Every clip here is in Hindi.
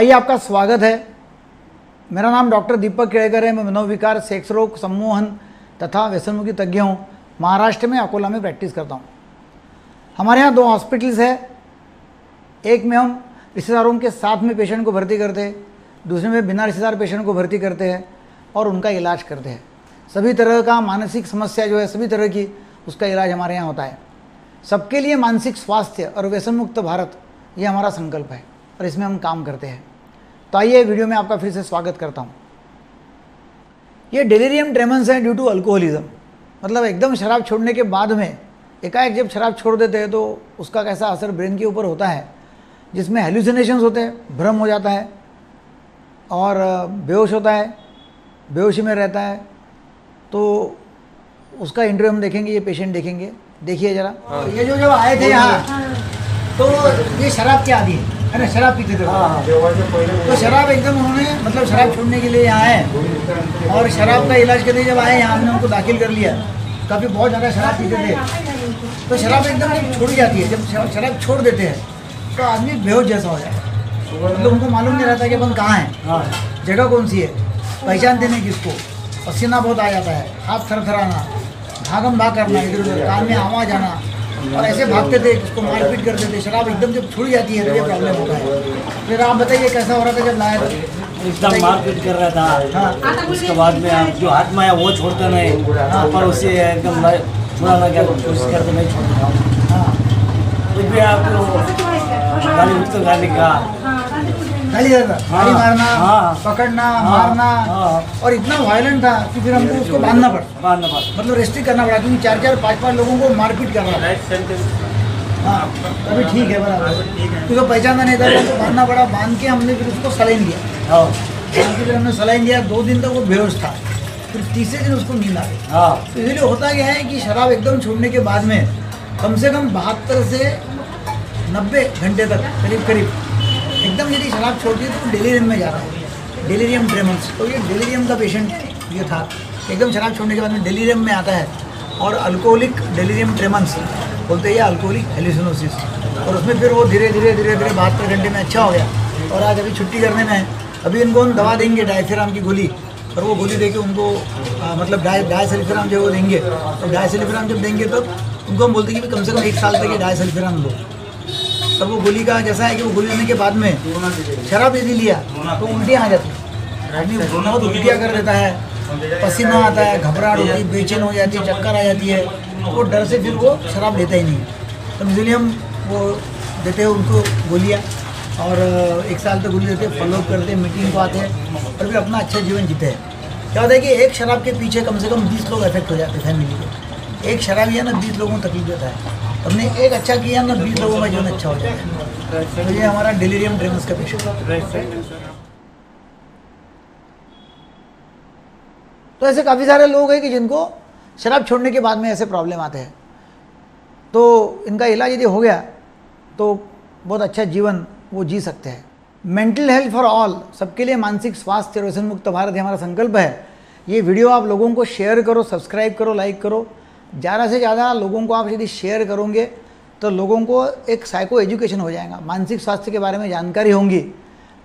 आइए, आपका स्वागत है। मेरा नाम डॉक्टर दीपक केलकर है। मैं मनोविकार, सेक्स रोग, सम्मोहन तथा व्यसनमुक्ति तज्ञ हूँ। महाराष्ट्र में अकोला में प्रैक्टिस करता हूँ। हमारे यहाँ 2 हॉस्पिटल्स है। एक में हम रिश्तेदारों के साथ में पेशेंट को भर्ती करते हैं, दूसरे में बिना रिश्तेदार पेशेंट को भर्ती करते हैं और उनका इलाज करते हैं। सभी तरह का मानसिक समस्या जो है, सभी तरह की उसका इलाज हमारे यहाँ होता है। सबके लिए मानसिक स्वास्थ्य और व्यसन मुक्त भारत, ये हमारा संकल्प है और इसमें हम काम करते हैं। तो आइए, वीडियो में आपका फिर से स्वागत करता हूँ। ये डेलीरियम ट्रेमेन्स है ड्यू टू अल्कोहलिज्म। मतलब एकदम शराब छोड़ने के बाद में एकाएक जब शराब छोड़ देते हैं तो उसका कैसा असर ब्रेन के ऊपर होता है, जिसमें हेल्यूसिनेशंस होते हैं, भ्रम हो जाता है और बेहोश होता है, बेहोशी में रहता है। तो उसका इंटरव्यू हम देखेंगे, ये पेशेंट देखेंगे। देखिए जरा, ये जो जब आए थे यहाँ तो ये शराब के आदी है ना, शराब पीते थे। तो शराब एकदम उन्होंने मतलब शराब छोड़ने के लिए यहाँ आए और शराब का इलाज करने जब आए यहाँ, हमने उनको दाखिल कर लिया। काफ़ी बहुत ज़्यादा शराब पीते थे, तो शराब एकदम छोड़ी जाती है। जब शराब छोड़ देते हैं तो आदमी बेहोश जैसा हो जाता है। मतलब उनको मालूम नहीं रहता कि अपन कहाँ हैं, जगह कौन सी है, पहचानते नहीं किसको। पसीना बहुत आ जाता है, हाथ थरथराना, भागम भाग करना, इधर उधर, कान में आवाज़ आना, और ऐसे भागते थे, किसको मारपीट करते थे। शराब एकदम जब छुड़ जाती है तो ये प्रॉब्लम होता है। फिर आप बताइए कैसा हो रहा था जब लाया था? एकदम मारपीट कर रहा था। हाँ, उसके बाद में आप जो हाथ में आया वो छोड़ते नहीं, पर उसे एकदम छुड़ाना क्या कोशिश करते, नहीं छोड़ता। हाँ, फिर भी आपको गाली का गाली था, गाली मारना, पकड़ना, मारना, और इतना वायलेंट था कि फिर हमको उसको बांधना पड़ा, मतलब रेस्ट्रिक्ट करना पड़ा, क्योंकि 4-4, 5-5 लोगों को मारपीट करना पड़ा। हाँ, अभी ठीक है, बराबर, क्योंकि पहचानना नहीं था, उसको बांधना पड़ा। बांध के हमने फिर उसको सलाइन दिया, फिर हमने सलाइन दिया। 2 दिन तक वो बेहोश था, फिर तीसरे दिन उसको नींद आ गई। तो इसीलिए होता क्या है कि शराब एकदम छोड़ने के बाद में कम से कम 72 से 90 घंटे तक करीब एकदम यदि शराब छोड़ती है तो डेलीरियम में जा रहा है, डेलीरियम ट्रेमेन्स। तो ये डेलीरियम का पेशेंट ये था, एकदम शराब छोड़ने के बाद में डेलीरियम में आता है। और अल्कोहलिक डेलीरियम ट्रेमेन्स बोलते हैं, ये अल्कोहलिक हेल्यूसिनोसिस। और उसमें फिर वो धीरे धीरे 72 घंटे में अच्छा हो गया। और आज अभी छुट्टी करने में है, अभी इनको हम दवा देंगे डायजेपाम की गोली, और वो गोली दे के उनको मतलब डायजेपाम जो वो देंगे, और डायजेपाम जब देंगे तो उनको हम बोलते हैं कि कम से कम 1 साल तक ये डायजेपाम लो। तब वो गोली का जैसा है कि वो गोली लेने के बाद में शराब यदि लिया तो उल्टियाँ आ जाती है, आदमी बहुत उल्टियाँ कर देता है, पसीना आता है, घबराहट होती है, बेचैन हो जाती है, चक्कर आ जाती है। वो डर से फिर वो शराब लेता ही नहीं। तो इसीलिए हम वो देते हैं उनको गोलियाँ, और 1 साल तक गोली देते हैं, फॉलोअप करते हैं, मीटिंग को आते हैं, और फिर अपना अच्छा जीवन जीते हैं। क्या होता है कि एक शराब के पीछे कम से कम 20 लोग अफेक्ट हो जाते हैं फैमिली के। एक शराब या ना 20 लोगों को तकलीफ देता है, हमने एक अच्छा किया ना 20 लोगों का जीवन अच्छा हो जाएगा। तो ये हमारा डेलीरियम ट्रेमेन्स का पेशेंट। तो ऐसे काफ़ी सारे लोग हैं कि जिनको शराब छोड़ने के बाद में ऐसे प्रॉब्लम आते हैं। तो इनका इलाज यदि हो गया तो बहुत अच्छा जीवन वो जी सकते हैं। मेंटल हेल्थ फॉर ऑल, सबके लिए मानसिक स्वास्थ्य और व्यसन मुक्त भारत, ये हमारा संकल्प है। ये वीडियो आप लोगों को शेयर करो, सब्सक्राइब करो, लाइक करो। ज़्यादा से ज़्यादा लोगों को आप यदि शेयर करोगे तो लोगों को एक साइको एजुकेशन हो जाएगा, मानसिक स्वास्थ्य के बारे में जानकारी होगी,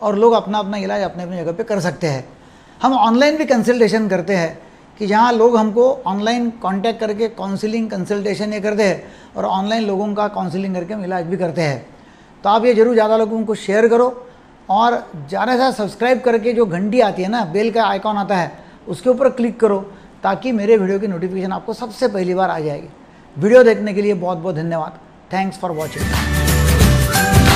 और लोग अपना अपना इलाज अपने अपने जगह पे कर सकते हैं। हम ऑनलाइन भी कंसल्टेशन करते हैं कि जहाँ लोग हमको ऑनलाइन कांटेक्ट करके काउंसलिंग, कंसल्टेशन ये करते हैं, और ऑनलाइन लोगों का काउंसलिंग करके हम इलाज भी करते हैं। तो आप ये ज़रूर ज़्यादा लोगों को शेयर करो, और ज़्यादा से ज़्यादा सब्सक्राइब करके जो घंटी आती है ना, बेल का आइकॉन आता है, उसके ऊपर क्लिक करो, ताकि मेरे वीडियो की नोटिफिकेशन आपको सबसे पहली बार आ जाएगी। वीडियो देखने के लिए बहुत बहुत धन्यवाद। Thanks for watching.